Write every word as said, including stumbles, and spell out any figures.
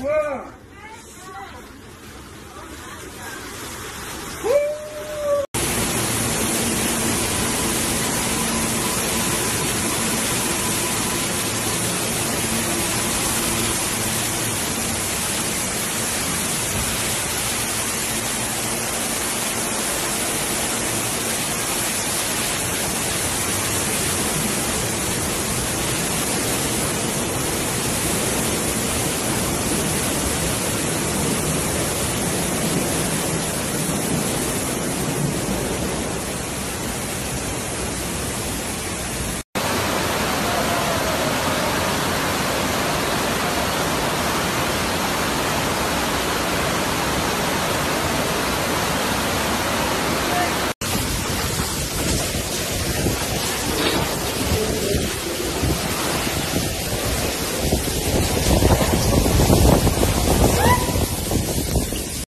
Work.